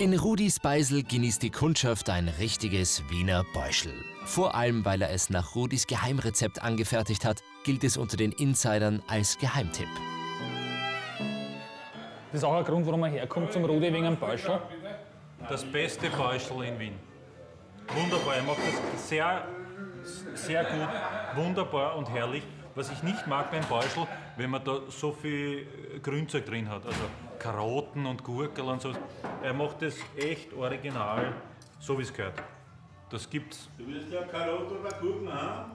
In Rudis Beisel genießt die Kundschaft ein richtiges Wiener Beuschel. Vor allem, weil er es nach Rudis Geheimrezept angefertigt hat, gilt es unter den Insidern als Geheimtipp. Das ist auch ein Grund, warum er herkommt zum Rudi, wegen einem Beuschel. Das beste Beuschel in Wien. Wunderbar, er macht das sehr, sehr gut, wunderbar und herrlich. Was ich nicht mag beim Beuschel, wenn man da so viel Grünzeug drin hat, also Karotten und Gurken und so. Er macht das echt original, so wie es gehört. Das gibt's. Du willst ja Karotten oder Gurken haben?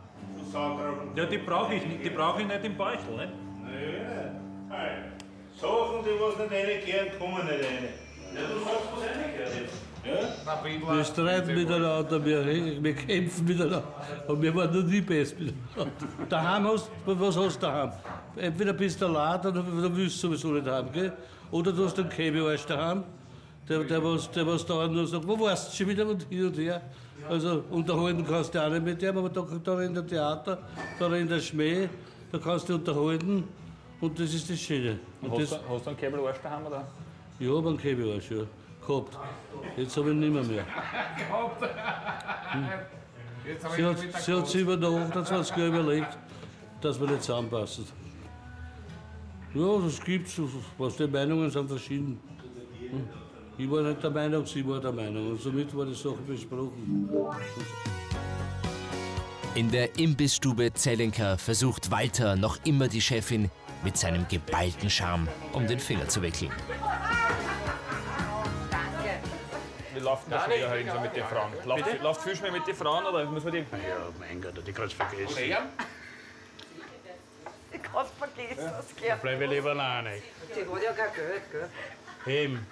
Ja, die brauche ich nicht im Beuschel, ne? Nein. Sachen, die was nicht reingehen, kommen nicht rein. Ja, du sagst, was reingehen. Ja? Wir streiten miteinander, wir kämpfen miteinander. Und wir waren noch nie besser miteinander. Daheim hast du, was hast du daheim? Entweder bist du allein, dann willst du sowieso nicht heim, gell? Oder du hast einen Käbearsch daheim, der was da nur sagt, wo warst du schon wieder und hin und her. Also unterhalten kannst du auch nicht mit dem, aber da rennt der Theater, da rennt der Schmäh, da kannst du unterhalten. Und das ist das Schöne. Und hast du einen Käbelarsch daheim, oder? Ja, ich habe einen Käbelarsch, ja. Gehabt. Jetzt habe ich ihn nicht mehr. Sie hat sich über 28 Jahre überlegt, dass wir nicht zusammenpassen. Ja, das gibt's. Was die Meinungen sind verschieden. Ich war nicht der Meinung, sie war der Meinung. Und somit war die Sache besprochen. In der Imbissstube Zelenka versucht Walter noch immer die Chefin mit seinem geballten Charme um den Finger zu wickeln. Wie läuft das wieder halt so mit den Frauen? Läuft viel mehr mit den Frauen oder müssen wir die? Ja, mein Gott, die kannst du vergessen. Okay. Die kannst du vergessen, das geht. Bleibe ich lieber alleine. Die hat ja kein Geld, gell? Eben.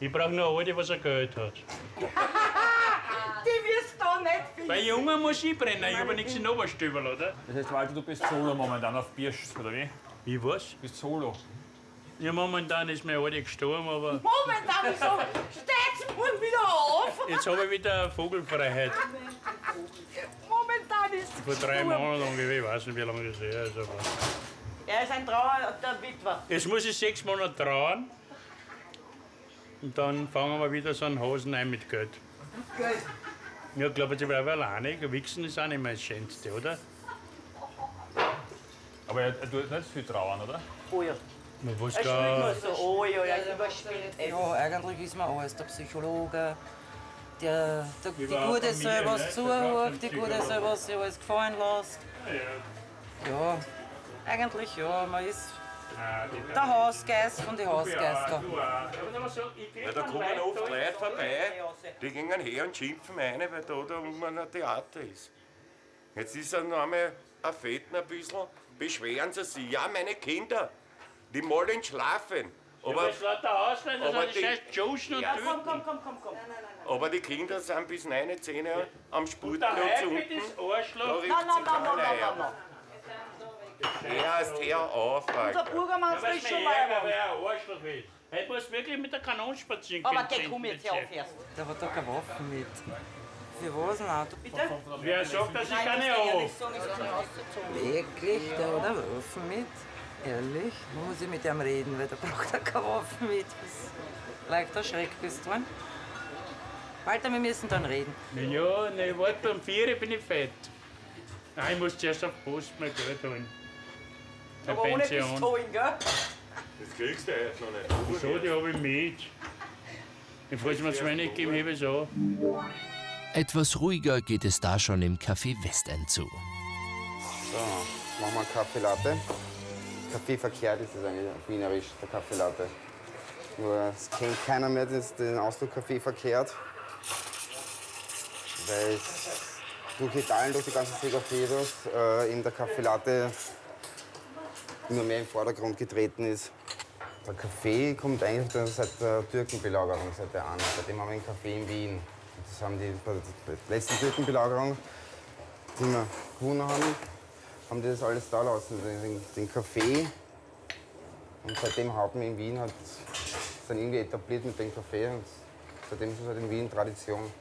Ich brauche nur eine, die was ein Geld hat. Die wirst du nicht finden. Bei Jungen muss ich brennen, ich habe nichts in Oberstübel, oder? Das heißt, Walter, du bist solo momentan auf Birsch, oder wie? Ich weiß. Du bist solo. Ja, momentan ist mir alle gestorben, aber. Momentan ist so. Steht's morgen wieder auf! Jetzt habe ich wieder Vogelfreiheit. Momentan ist es vor 3 Monaten ungefähr, ich weiß nicht, wie lange das her ist. Aber er ist ein Trauer der Witwer. Jetzt muss ich 6 Monate trauern. Und dann fangen wir wieder so einen Hosen ein mit Geld. Geld? Ja, ich glaube, ich bleibe alleine. Wichsen ist auch nicht mehr das Schönste, oder? Aber er tut nicht viel trauern, oder? Oh ja. Man weiß gar nicht. Oh ja, er überspielt. Ja, eigentlich ist man alles. Der Psychologe, die Gute selber zuhört, die Gute selber sich alles gefallen lässt. Ja, eigentlich ja, man ist der Hausgeist von den Hausgeistern. Ja, da kommen oft Leute vorbei, die gehen her und schimpfen eine, weil da unten ein Theater ist. Jetzt ist er noch einmal ein Fetten ein bisschen, beschweren sie sich. Ja, meine Kinder. Die wollen schlafen. Aber es lässt der Ausland, das sind die scheiß Joschen und ja, komm. Nein. Aber die Kinder sind bis 9, 10 Uhr am Sputen und zu unten. Nein. Ja, es hör auf, Alter. Unser Bürgermeister ist schon mal. Heute muss wirklich mit der Kanone spazieren gehen. Aber geh, komm jetzt her auf erst. Der hat doch keine Waffe mit. Für was denn? Bitte? Wer sagt, dass ich keine habe? Wirklich? Der hat eine Waffe mit. Ehrlich, muss ich mit ihm reden, weil da braucht er keine Waffen mit. Leichter Schreckpistole. Walter, wir müssen dann reden. Ja, ne, warte, um 4 bin ich fett. Nein, ich muss zuerst auf Post mein Geld holen. Aber Pension. Ohne Pistolen, gell? Das kriegst du jetzt noch nicht. Wieso, die habe ich mit. Ich falls mir zu wenig geben, hebe ich es an. Etwas ruhiger geht es da schon im Café Westend zu. So, machen wir einen Kaffee Latte. Kaffee verkehrt ist das eigentlich auf Wienerisch, der Kaffee Latte. Nur es kennt keiner mehr den Ausdruck Kaffee verkehrt, weil es durch Italien, durch die ganzen Segafredos eben der Kaffee Latte immer mehr im Vordergrund getreten ist. Der Kaffee kommt eigentlich seit der Türkenbelagerung, seit der Anna. Seitdem haben wir einen Kaffee in Wien. Das haben die bei der letzten Türkenbelagerung, die wir gewonnen haben die das alles da lassen, den Kaffee. Und seitdem haben wir in Wien halt, sind irgendwie etabliert mit dem Kaffee. Und seitdem ist es halt in Wien Tradition.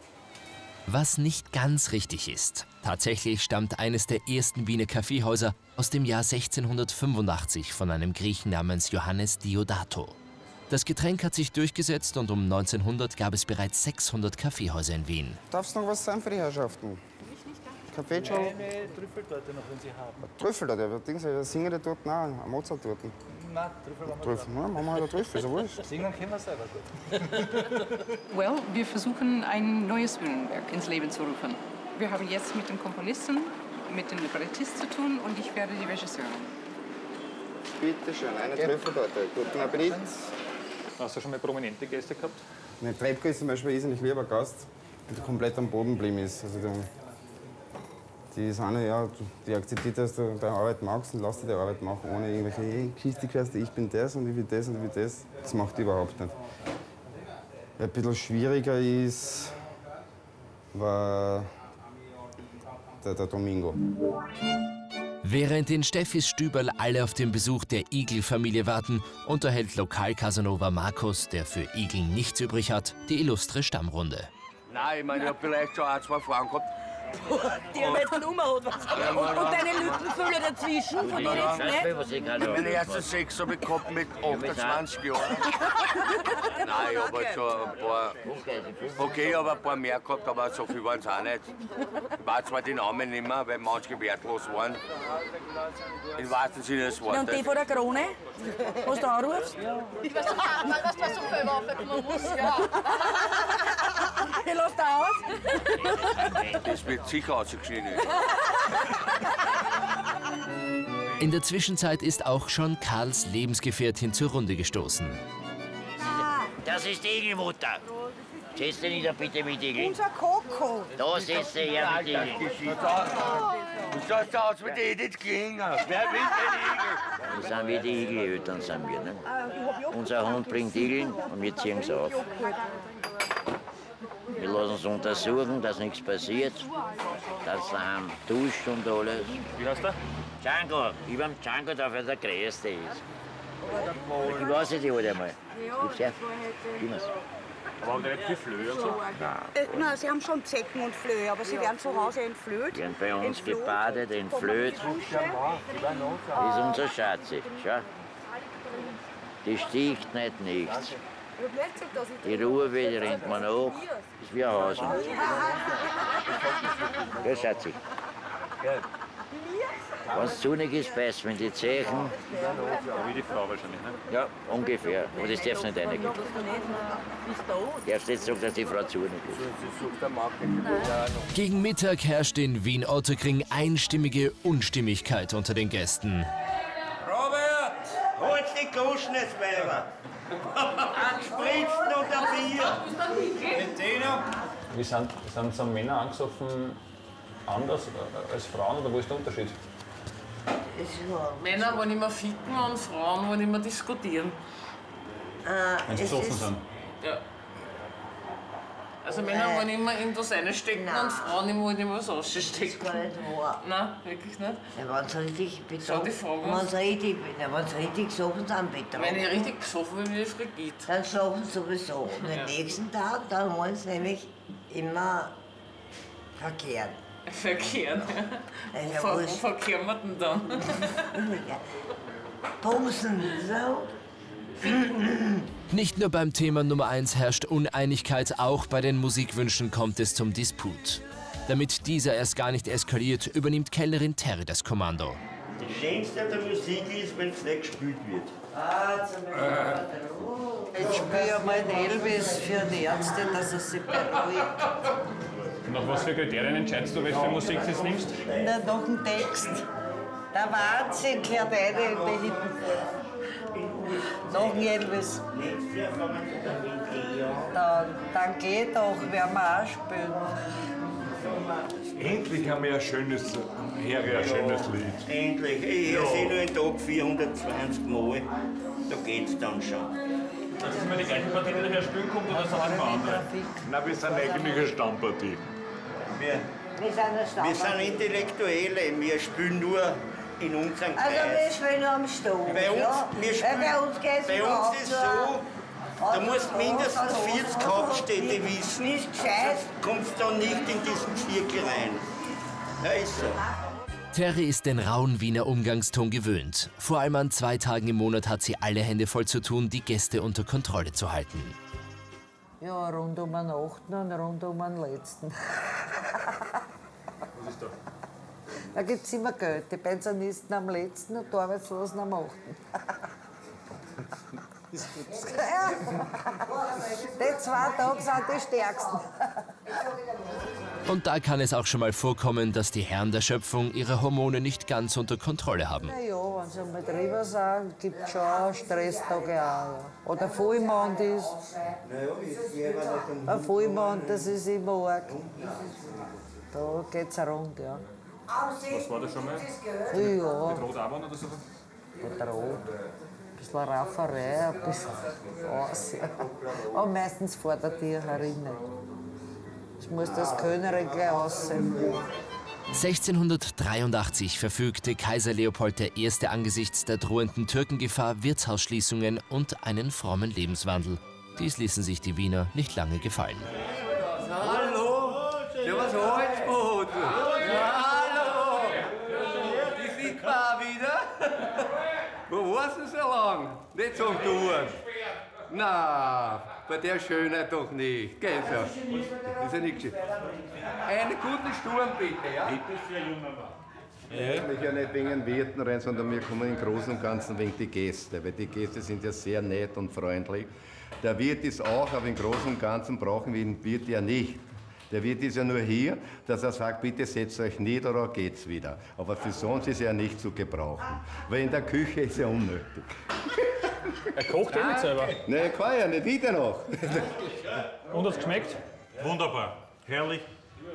Was nicht ganz richtig ist. Tatsächlich stammt eines der ersten Wiener Kaffeehäuser aus dem Jahr 1685 von einem Griechen namens Johannes Diodato. Das Getränk hat sich durchgesetzt und um 1900 gab es bereits 600 Kaffeehäuser in Wien. Darf es noch was sein für die Herrschaften? Kaffee, eine Trüffeltorte noch, wenn Sie haben. Trüffeltorte? Wir singen die Torten auch, eine Mozart-Torte. Nein, Trüffel haben wir haben halt Trüffel, so wurscht. Singen können wir selber gut. Well, wir versuchen, ein neues Bühnenwerk ins Leben zu rufen. Wir haben jetzt mit dem Komponisten, mit dem Librettist zu tun und ich werde die Regisseurin. Bitte schön, eine Trüffeltorte. Guten Appetit. Hast du schon mal prominente Gäste gehabt? Eine Treppke ist zum Beispiel irrsinnig lieber Gast, der komplett am Boden geblieben ist. Also die ist eine, ja, die akzeptiert, dass du deine Arbeit magst und lass dir die Arbeit machen, ohne irgendwelche Geschichte, ich bin das und ich will das und ich will das. Das macht die überhaupt nicht. Ein bisschen schwieriger ist, war der Domingo. Während in Steffis Stübel alle auf den Besuch der Igel-Familie warten, unterhält Lokal-Casanova Markus, der für Igel nichts übrig hat, die illustre Stammrunde. Nein, ich meine, ich habe vielleicht schon ein, zwei Fragen gehabt. Die haben jetzt einen Umhut, was? Und deine Lückenfüller dazwischen, von denen jetzt nicht? Meine ersten Sex habe ich gehabt mit 28 Jahren. Nein, ich habe jetzt schon ein paar... Okay, ich habe ein paar mehr gehabt, aber so viel waren es auch nicht. Ich weiß zwar die Namen nicht mehr, weil manche wertlos waren. Ich weiß nicht, das Wort. Und die von der Krone? Was du anrufst? Ich weiß nicht, was so viel Waffen man muss, ja. Ich lasse da aus. Das wird sicher ausgeschnitten. In der Zwischenzeit ist auch schon Karls Lebensgefährtin zur Runde gestoßen. Das ist die Igelmutter. Setz dich da bitte mit Igel. Unser Coco. Da setzt er her mit Igel. Du schaust aus wie die Edith Klinger. Wer will den Igel? Das sind wir die Igeleltern, sind wir. Ne? Unser Hund bringt Igel und wir ziehen sie auf. Wir lassen uns untersuchen, dass nichts passiert, dass daheim duscht und alles. Wie heißt der? Django. Ich bin Django, der für der Größte ist. Ich weiß nicht, die alte einmal. Gib's her. Gib mir's. Aber haben die nicht viel Flöhe und so? Nein. Nein, sie haben schon Zecken und Flöhe, aber sie werden zu Hause entflöht. Sie werden bei uns gebadet, entflöht. Das ist unser Schatzi. Schau. Die sticht nicht nichts. Die Ruhe rennt man nach, ist wie ein Hasen. Ja, Schatzi. Wenn es sonnig ist, beißt man die Zeichen. Wie die Frau wahrscheinlich, ne? Ja, ungefähr. Aber das darf es nicht reingehen. Du darfst nicht sagen, dass die Frau zu nicht ist. Gegen Mittag herrscht in Wien-Otterkring einstimmige Unstimmigkeit unter den Gästen. Robert, hol's die Kuschen, das Weiber! Ein Spritzen und ein Bier! Sind Männer angesoffen anders als Frauen oder wo ist der Unterschied? Männer wollen immer ficken und Frauen wollen immer diskutieren. Wenn sie besoffen sind? Ja. Also Männer wollen immer in das eine stecken und Frauen wollen immer was ausstecken. Das ist nicht wahr. Nein, wirklich nicht. Ja, wenn sie richtig besoffen sind, betrunken. Wenn ich richtig besoffen bin, bin ich frigid. Dann schlafen sie sowieso. Und den nächsten Tag, dann wollen sie nämlich immer verkehren. Verkehren? Ja. Wo verkehren wir denn dann? Bumsen, so. Nicht nur beim Thema Nummer 1 herrscht Uneinigkeit, auch bei den Musikwünschen kommt es zum Disput. Damit dieser erst gar nicht eskaliert, übernimmt Kellnerin Terry das Kommando. Das Schönste der Musik ist, wenn es nicht gespielt wird. Ich spiele meinen Elvis für die Ärzte, dass es sich beruhigt. Nach was für Kriterien entscheidest du, welche Musik du es nimmst? Na, nach dem Text. Der Wahnsinn kehrt eine da hinten. Noch Elvis. Dann geht doch, werden wir auch spielen. Endlich haben wir ein schönes, Lied. Endlich. Ich höre sie nur einen Tag 420 Mal. Da geht's dann schon. Das ist immer die gleiche Partie, die nachher spielen kommt, oder sind wir andere? Nein, wir sind eigentlich eine Stammpartie. Wir sind Intellektuelle, wir spielen nur in unserem Kreis. Also wir spielen nur am Stuhl. Bei uns, ja. Bei uns ist es so, da musst mindestens 40 Hauptstädte wissen, sonst kommst du nicht in diesen Zirkel rein. Da ist so. Terry ist den rauen Wiener Umgangston gewöhnt. Vor allem an 2 Tagen im Monat hat sie alle Hände voll zu tun, die Gäste unter Kontrolle zu halten. Ja, rund um den 8. und rund um den letzten. Was ist da? Da gibt es immer Geld. Die Pensionisten am letzten und die Arbeitslosen am 8. Ja, die 2 Tage sind die stärksten. Und da kann es auch schon mal vorkommen, dass die Herren der Schöpfung ihre Hormone nicht ganz unter Kontrolle haben. Na ja, wenn sie mal drüber sind, gibt es schon Stresstage auch. Oder Vollmond ist. Ein Vollmond, das ist immer arg. Da geht es rund, ja. Was war das schon mal? Ja. Mit Rot anbauen oder so? Mit Rot. Ein bisschen Rafferei, ein bisschen aus. Aber meistens fordert die Herrin nicht. Ich muss das Könnerin gleich aussehen. 1683 verfügte Kaiser Leopold I. angesichts der drohenden Türkengefahr Wirtshausschließungen und einen frommen Lebenswandel. Dies ließen sich die Wiener nicht lange gefallen. Hallo! Ja, was Holzboot! Hallo! Die sieht man auch wieder. Wo warst du so lang? Nicht zum Touren. Na, bei der Schönheit doch nicht. Gell, so. Das ist ja nicht geschehen. Einen guten Sturm bitte, ja? Bitte für ein junger Mann. Ich will ja nicht wegen den Wirten rein, sondern wir kommen im Großen und Ganzen wegen die Gäste. Weil die Gäste sind ja sehr nett und freundlich. Der Wirt ist auch, aber im Großen und Ganzen brauchen wir den Wirt ja nicht. Der Wirt ist ja nur hier, dass er sagt, bitte setzt euch nieder oder geht's wieder. Aber für sonst ist er nicht zu gebrauchen. Weil in der Küche ist er unnötig. Er kocht ja nicht selber. Nein, kann ja nicht, wieder noch. Und hat's geschmeckt? Wunderbar, herrlich.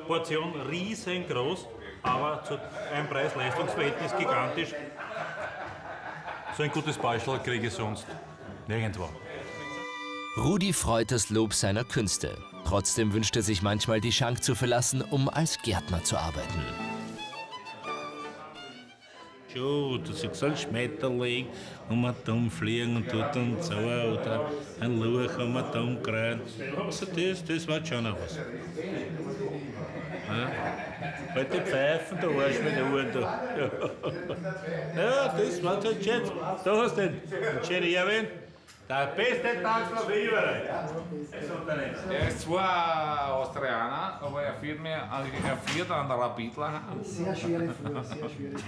Portion riesengroß, aber zu einem Preis-Leistungs-Verhältnis gigantisch. So ein gutes Beispiel kriege ich sonst nirgendwo. Rudi freut das Lob seiner Künste. Trotzdem wünscht er sich manchmal die Schank zu verlassen, um als Gärtner zu arbeiten. Schon, du siehst einen Schmetterling um den Daumen fliegen und tut dann so, oder ein Luch um den Daumen kreien. Also das war schon noch was. Ja? Halt die Pfeifen, da warst du mit der Uhr da. Ja, ja das war halt schön. Da hast du den schönen Erwin. Der beste Tanzler überall. Er ist zwar Austrianer, aber er fehlt mir er an der Rapidler. Sehr schwere Fuhr, sehr schwere Fuhr.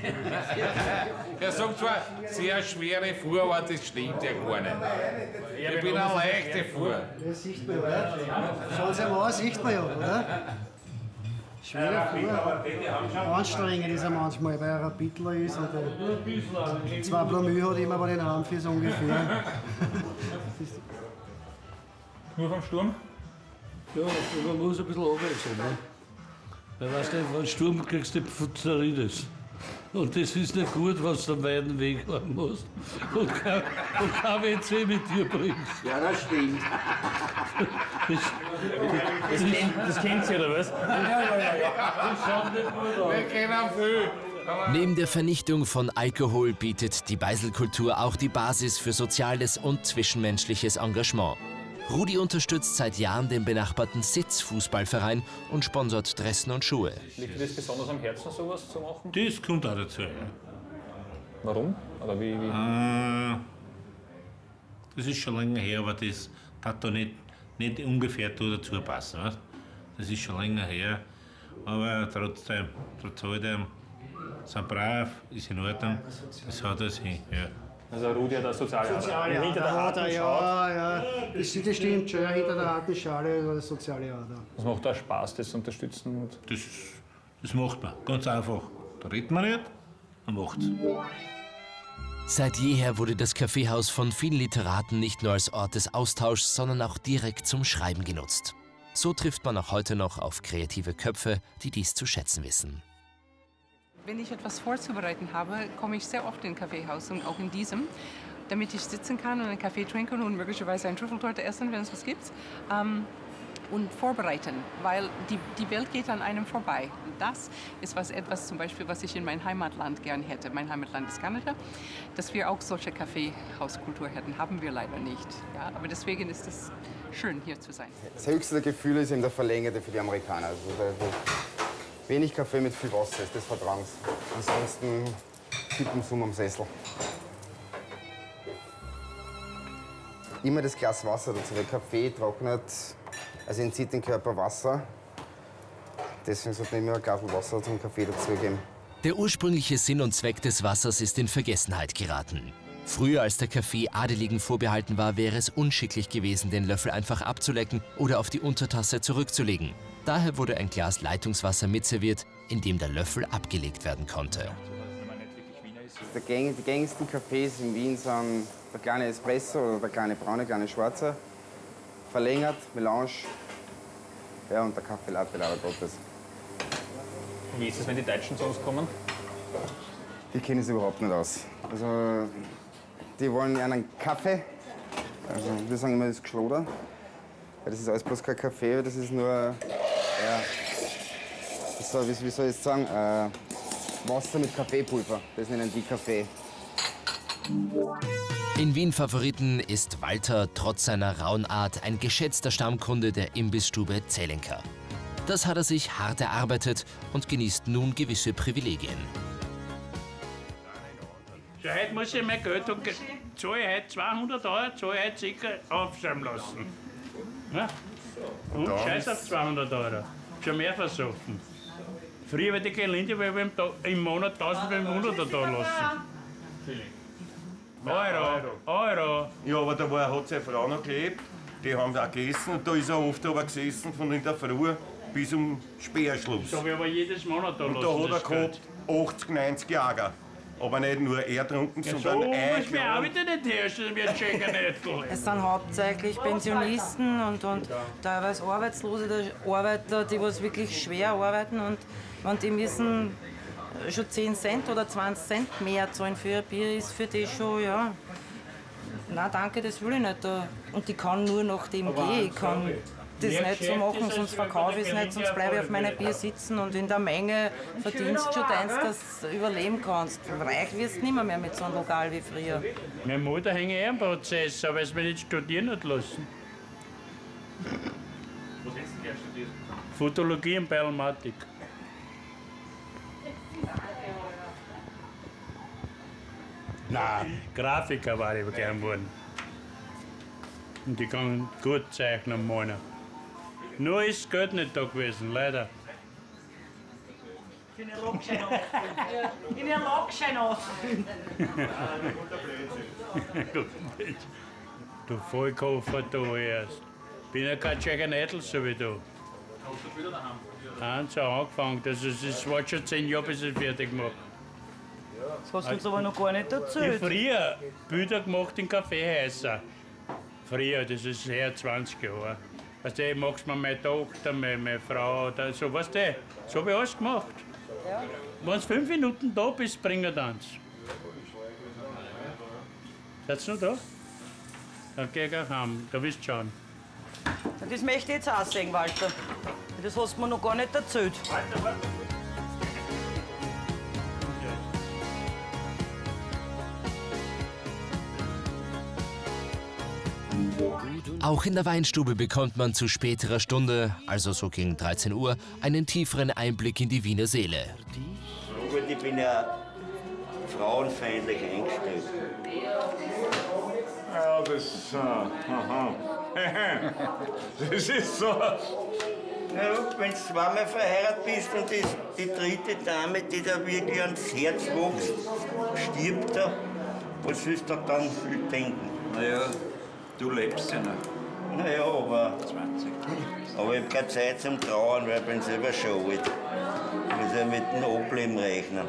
Er sagt zwar, sehr schwere Fuhr, aber das stimmt ja gar nicht. Ich bin eine leichte Fuhr. Das sieht man ja. Schauen Sie mal an, sieht man ja, oder? Schwere Fuhr. Anstrengend ist er manchmal, weil er Rapidler ist. Oder 2 Promille hat immer bei den Anfüßen ungefähr. Nur vom Sturm? Ja, man muss ein bisschen abwechseln. Ne? Weil weißt du, wenn Sturm kriegst du Pfuzeritis. Und das ist nicht gut, wenn du einen weiten Weg haben musst. Und kein WC mit dir bringst. Ja, das stimmt. Das kennt ihr, oder was? Ja. Das schaut nicht gut aus. Wir kennen viel. Neben der Vernichtung von Alkohol bietet die Beiselkultur auch die Basis für soziales und zwischenmenschliches Engagement. Rudi unterstützt seit Jahren den benachbarten Sitzfußballverein und sponsert Dressen und Schuhe. Liegt dir das besonders am Herzen, sowas zu machen? Das kommt auch dazu. Ja. Warum? Oder wie? Das ist schon länger her, aber das hat da nicht ungefähr dazu passen. Weißt? Das ist schon länger her, aber trotzdem, trotz allem. Sind brav, ist in Ordnung, das hat er sich. Ja. Also Rudi hat das soziale Ader. Hinter der Harten ja. Das stimmt schon, hinter der harten Schale das soziale Ader. Das macht auch Spaß, das zu unterstützen. Das macht man, ganz einfach. Da redet man nicht, man macht's. Seit jeher wurde das Kaffeehaus von vielen Literaten nicht nur als Ort des Austauschs, sondern auch direkt zum Schreiben genutzt. So trifft man auch heute noch auf kreative Köpfe, die dies zu schätzen wissen. Wenn ich etwas vorzubereiten habe, komme ich sehr oft in ein Kaffeehaus und auch in diesem, damit ich sitzen kann und einen Kaffee trinken und möglicherweise eine Trüffeltorte essen, wenn es was gibt, und vorbereiten, weil die Welt geht an einem vorbei. Und das ist etwas zum Beispiel, was ich in meinem Heimatland gern hätte. Mein Heimatland ist Kanada, dass wir auch solche Kaffeehauskultur hätten, haben wir leider nicht. Ja, aber deswegen ist es schön, hier zu sein. Das höchste Gefühl ist eben der Verlängerte für die Amerikaner. Also, Wenig Kaffee mit viel Wasser ist das Vertragens. Ansonsten kippen sie am Sessel. Immer das Glas Wasser dazu, weil Kaffee trocknet, also entzieht dem Körper Wasser. Deswegen sollte man immer ein Glas Wasser zum Kaffee dazugeben. Der ursprüngliche Sinn und Zweck des Wassers ist in Vergessenheit geraten. Früher, als der Kaffee Adeligen vorbehalten war, wäre es unschicklich gewesen, den Löffel einfach abzulecken oder auf die Untertasse zurückzulegen. Daher wurde ein Glas Leitungswasser mitserviert, in dem der Löffel abgelegt werden konnte. Die gängigsten Kaffees in Wien sind der kleine Espresso oder der kleine braune, kleine schwarze, verlängert, Melange, ja, und der Kaffee Latte, leider Gottes. Wie ist es, wenn die Deutschen zu uns kommen? Die kennen es überhaupt nicht aus. Also, die wollen einen Kaffee. Also, wir sagen immer, das ist Geschloder. Das ist alles bloß kein Kaffee, das ist nur, ja, so, wie soll ich es sagen, Wasser mit Kaffeepulver. Das nennen die Kaffee. In Wien Favoriten ist Walter trotz seiner rauen Art ein geschätzter Stammkunde der Imbissstube Zelenka. Das hat er sich hart erarbeitet und genießt nun gewisse Privilegien. So, heute muss ich mein Geld und zahle heute 200 €, zahle heute sicher aufschreiben lassen. Ja? Und scheiß auf 200 €. Schon mehr versuchen. Früher hätte ich keine Linde, weil ich im Monat 1500 € da lassen. Euro. Ja, aber da hat seine Frau noch gelebt. Die haben da gegessen. Da ist er oft aber gesessen von in der Früh bis zum Sperrschluss. Da habe ich aber jedes Monat da lassen. Und da hat er gehabt 80, 90 Jahre. Aber nicht nur er trunken, ja, sondern so ein. Ich arbeite nicht herstellen, wir checken nicht. Es sind hauptsächlich Pensionisten und teilweise Arbeitslose, Arbeiter, die was wirklich schwer arbeiten. Und die müssen schon 10 Cent oder 20 Cent mehr zahlen für ein Bier, ist für die schon, ja. Nein, danke, das will ich nicht. Und ich kann nur nach dem gehen. Ich kann das nicht so machen, sonst verkaufe ich es nicht, sonst bleibe ich auf meinem Bier sitzen und in der Menge verdienst schon deins, dass du überleben kannst. Reich wirst du nicht mehr mit so einem Lokal wie früher. Meine Mutter hängt eh am Prozess, aber es will nicht studieren und lassen. Was hast du gleich studiert? Fotologie und Biomatik. Nein, Grafiker war ich gern geworden. Und die kann gut zeichnen, meiner. Nur ist das Geld nicht da gewesen, leider. In den Lockschein ausfüllen. In den Lockschein ausfüllen. Du Vollkoffer, du erst. Bin ja kein Tschechen-Edel, so wie du. Hast du wieder daheim? Eins hat angefangen, also es war schon 10 Jahre, bis ich fertig gemacht. Das hast du uns aber noch gar nicht erzählt. Ich früher Bilder gemacht in Kaffeehäusern. Früher, das ist her 20 Jahre. Weißt du, ich mach's mir meine Tochter, meine Frau oder so, weißt du, so habe ich alles gemacht. Ja. Wenn du 5 Minuten da bist, bring ich eins. Seid ihr noch da? Dann geh ich auch heim, da willst du schauen. Das möchte ich jetzt auch sehen, Walter. Das hast du mir noch gar nicht erzählt. Walter, warte. Auch in der Weinstube bekommt man zu späterer Stunde, also so gegen 13 Uhr, einen tieferen Einblick in die Wiener Seele. Robert, ich bin ja frauenfeindlich eingestellt. Ja, das, das ist so. Ja, wenn du zweimal verheiratet bist und die dritte Dame, die da wirklich ans Herz wuchs, stirbt da, was willst du dann viel denken? Na ja. Du lebst ja noch. Naja, aber 20. Aber ich habe keine Zeit zum Trauern, weil ich bin selber schon alt. Ich muss ja mit dem Ableben rechnen.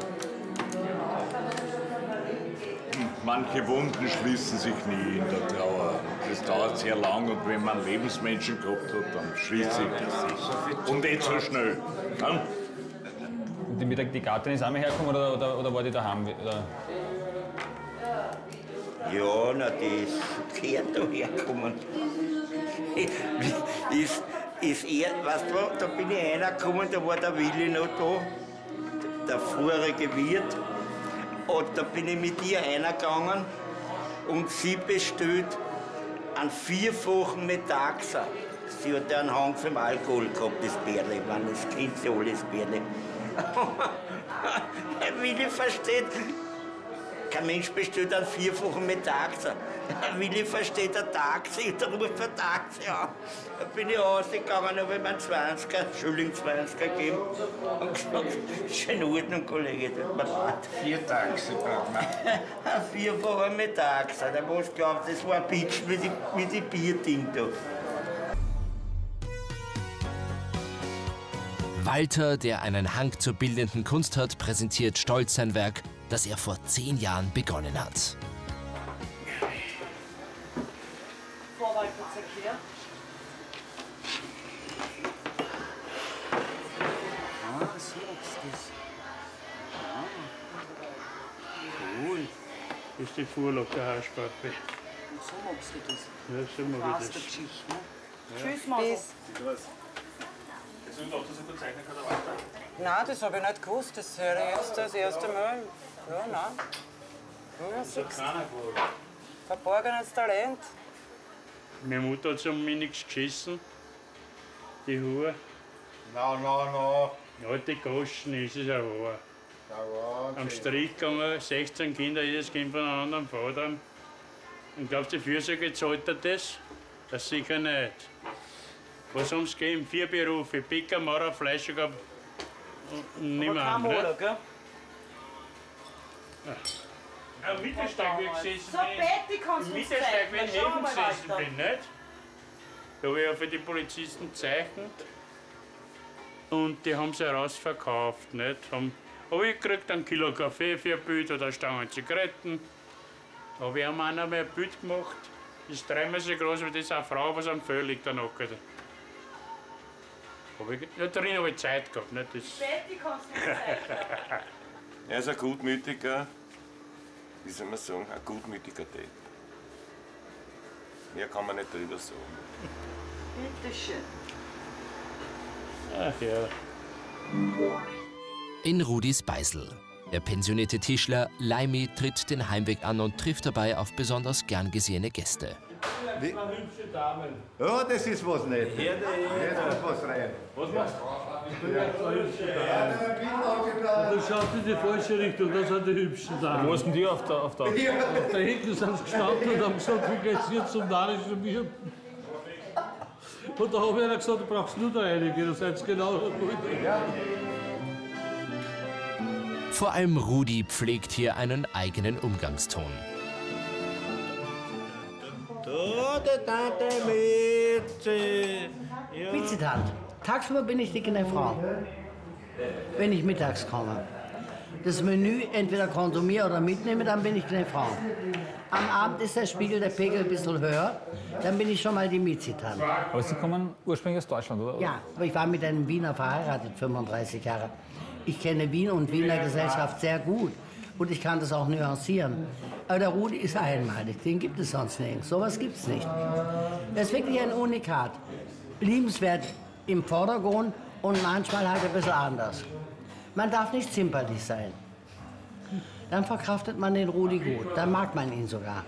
Manche Wunden schließen sich nie in der Trauer. Das dauert sehr lang und wenn man Lebensmenschen gehabt hat, dann schließt sich das nicht. Und nicht so schnell. Ja? Die Gattin ist auch mal hergekommen oder war die daheim? Oder? Ja, na, die ist sehr dahergekommen. Ist er, weißt du, da bin ich reingekommen, da war der Willi noch da, der vorige Wirt. Und da bin ich mit ihr reingegangen und sie bestellt einen 4-fachen Metaxa. Sie hat einen Hang zum Alkohol gehabt, das Bärle, das kennt sie alles, Bärle. Herr Willi versteht, kein Mensch besteht an vierfachen Metaxa. Herr Willi versteht ein Taxi, da ruft ein Taxi an. Da bin ich rausgegangen, habe ich meinen 20er, Schilling 20er gegeben und gesagt, schönen Ordnung, Kollege, tut mir leid. 4 Taxi braucht man. Ein vierfacher Metaxa, der muss glauben, das war ein Pitsch wie die Bierding da. Walter, der einen Hang zur bildenden Kunst hat, präsentiert stolz sein Werk, das er vor 10 Jahren begonnen hat. Das ist die Vorlage der Haarsparte. So magst du das? Ja, so mag ich das. Tschüss, Mama. Das Auto so gut zeichnen kann, Walter? Nein, das habe ich nicht gewusst. Das höre ich jetzt das erste Mal. Ja, nein. Ja, das ist ein kleiner Vogel. Verborgenes Talent. Meine Mutter hat sich um mich nichts geschissen. Die Haare. Nein. Die alte Goschen ist es ein Haar. Okay. Am Strick gegangen, 16 Kinder, jedes Kind von einem anderen Vater. Und glaubst du, die Fürsorge zahlt er das? Das sicher nicht. Was haben es gegeben? 4 Berufe: Bäcker, Maurer, Fleischiger und niemand. Oder? Gell? Am Mittelsteig wie ich gesessen bin. Am Mittelsteig wie ich neben gesessen bin, nicht? Da habe ich ja für die Polizisten gezeichnet. Und die haben sie herausverkauft, nicht? Aber ich krieg dann 1 Kilo Kaffee für ein Bild oder eine Stange Zigaretten. Da habe ich einem anderen mal ein Bild gemacht. Das ist 3-mal so groß wie das eine Frau, was am Fell liegt. Da drin habe ich Zeit gehabt. Nicht? Das Betty, kannst du nicht Zeit haben. Er ist ein gutmütiger, wie soll man sagen, ein gutmütiger Typ. Mehr kann man nicht drüber sagen. Bitte schön. Ach ja. In Rudis Beisel. Der pensionierte Tischler Leimi tritt den Heimweg an und trifft dabei auf besonders gern gesehene Gäste. Wie? Ja, das ist was nicht. Herde, jetzt muss was rein. Was machst du? Ich bin jetzt so hübsche Dame. Du schaust in die falsche Richtung, das sind die hübschen Damen. Wo sind die auf der ja. Da hinten sind sie gestanden und haben gesagt, wie geht's hier zum narischen Bier? Und da habe ich einer gesagt, du brauchst nur da einige, das seid genau so gut. Ja. Vor allem Rudi pflegt hier einen eigenen Umgangston. Mitzitat. Tagsüber bin ich dickende Frau, wenn ich mittags komme. Das Menü entweder konsumiere oder mitnehme, dann bin ich eine Frau. Am Abend ist der Spiegel, der Pegel ein bisschen höher, dann bin ich schon mal die Mitzitan. Aber Sie kommen ursprünglich aus Deutschland, oder? Ja, aber ich war mit einem Wiener verheiratet, 35 Jahre. Ich kenne Wien und Wiener Gesellschaft sehr gut. Und ich kann das auch nuancieren. Aber der Rudi ist einmalig, den gibt es sonst nirgends. Sowas gibt es nicht. Das ist wirklich ein Unikat. Liebenswert im Vordergrund und manchmal halt ein bisschen anders. Man darf nicht zimperlich sein. Dann verkraftet man den Rudi gut, dann mag man ihn sogar.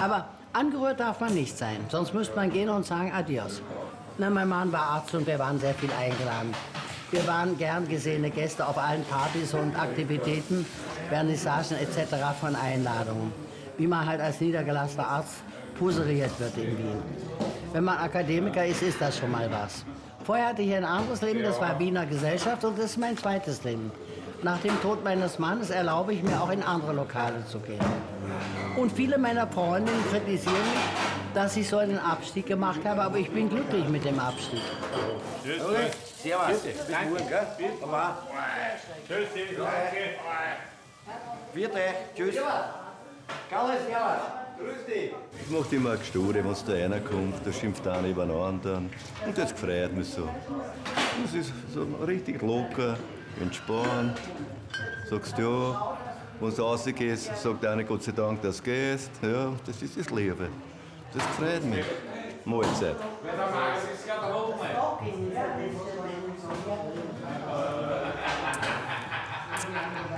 Aber angerührt darf man nicht sein, sonst müsste man gehen und sagen Adios. Na, mein Mann war Arzt und wir waren sehr viel eingeladen. Wir waren gern gesehene Gäste auf allen Partys und Aktivitäten, Vernissagen etc. von Einladungen. Wie man halt als niedergelassener Arzt puseriert wird in Wien. Wenn man Akademiker ist, ist das schon mal was. Vorher hatte ich ein anderes Leben, das war Wiener Gesellschaft und das ist mein zweites Leben. Nach dem Tod meines Mannes erlaube ich mir auch in andere Lokale zu gehen. Und viele meiner Freundinnen kritisieren mich, dass ich so einen Abstieg gemacht habe, aber ich bin glücklich mit dem Abstieg. Tschüss. Servus. Danke. Tschüss. Vierte. Tschüss. Grüß dich. Ich mache immer eine Gestude, wenn da einer kommt, da schimpft einer über den anderen. Und das gefreut mich so. Das ist so richtig locker, entspannt. Sagst du ja. Wenn du rausgehst, sagt einer Gott sei Dank, dass du gehst. Ja, das ist das Leben. Das freut mich. Mahlzeit.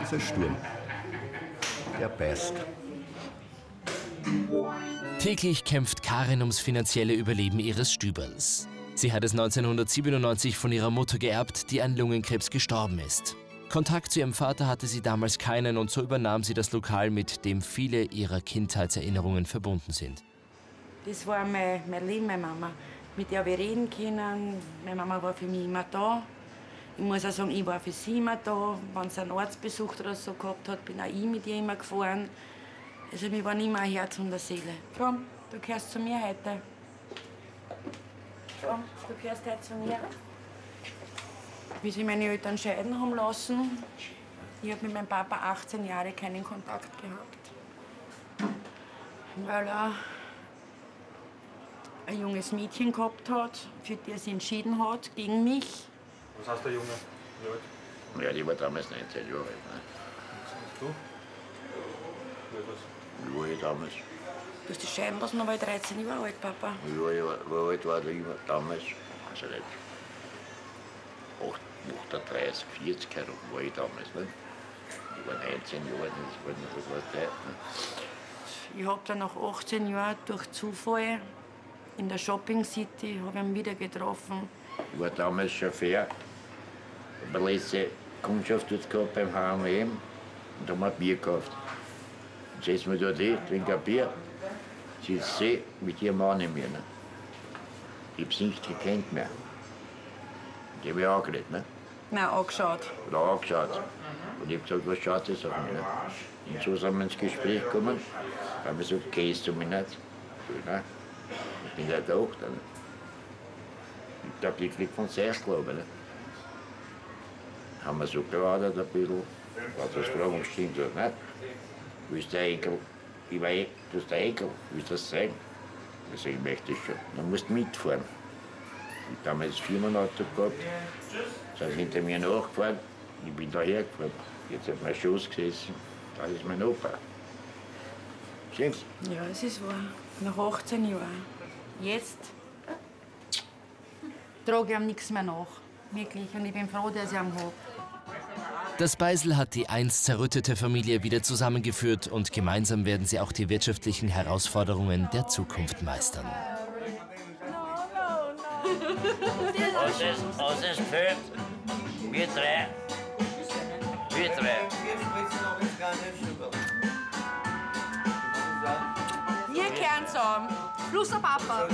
Das ist ein Sturm. Der beißt. Täglich kämpft Karin ums finanzielle Überleben ihres Stübels. Sie hat es 1997 von ihrer Mutter geerbt, die an Lungenkrebs gestorben ist. Kontakt zu ihrem Vater hatte sie damals keinen und so übernahm sie das Lokal, mit dem viele ihrer Kindheitserinnerungen verbunden sind. Das war mein Leben, meine Mama. Mit der wir reden können. Meine Mama war für mich immer da. Ich muss auch sagen, ich war für sie immer da. Wenn sie einen Arztbesuch oder so gehabt hat, bin auch ich mit ihr immer gefahren. Also mir war immer ein Herz und eine Seele. Komm, du gehörst zu mir heute. Komm, du gehörst heute zu mir. Wie sich meine Eltern scheiden haben lassen, ich habe mit meinem Papa 18 Jahre keinen Kontakt gehabt. Weil er ein junges Mädchen gehabt hat, für die er sich entschieden hat, gegen mich. Was heißt der Junge? Wie alt? Ja, die war damals 19 Jahre alt. Ne? Und du? Wie alt war ich damals? Du hast dich scheiden lassen, aber ich 13 Jahre alt, Papa. Wie alt war ich damals? Also nicht. 38, 40 herum war ich damals. Ne? Ich war 19 Jahre alt, das war nicht so was Zeit. Ne? Ich habe dann nach 18 Jahren durch Zufall in der Shopping City habe ich ihn wieder getroffen. Ich war damals Chauffeur. Ich habe letzte Kundschaft gehabt beim H&M und habe mir ein Bier gekauft. Jetzt setzen wir dort hin, trinken ein Bier. Sie ist sie mit ihrem Mann in mir. Ne? Ich habe sie nicht gekannt mehr. Die habe ich angeredet, ne? Nein, angeschaut. Oder angeschaut. Und ich habe gesagt, was schaut das auf mich? Ne? Und so sind wir ins Gespräch gekommen. Da haben wir gesagt, gehst du mir nicht? Ne? Ich bin ja da auch dann. Ich glaube, ich kriege von Seich, glaube ich. Ne? Haben wir so gewartet ein bisschen. Was das Fragen stimmt oder nicht? Wie ist der Enkel? Ich weiß, du bist der Enkel. Wie ist das sein? Also ich möchte es schon. Dann musst du mitfahren. Ich habe damals 4 Monate gehabt, sind hinter mir nachgefahren, ich bin daher gefahren. Jetzt auf meinem Schoß gesessen, das ist mein Opa. Stimmt's? Ja, es ist wahr. Nach 18 Jahren. Jetzt trage ich ihm nichts mehr nach. Wirklich. Und ich bin froh, dass ich ihn habe. Das Beisel hat die einst zerrüttete Familie wieder zusammengeführt und gemeinsam werden sie auch die wirtschaftlichen Herausforderungen der Zukunft meistern. Aus es fällt, wir drei. Wir kehren zusammen, plus der Papa.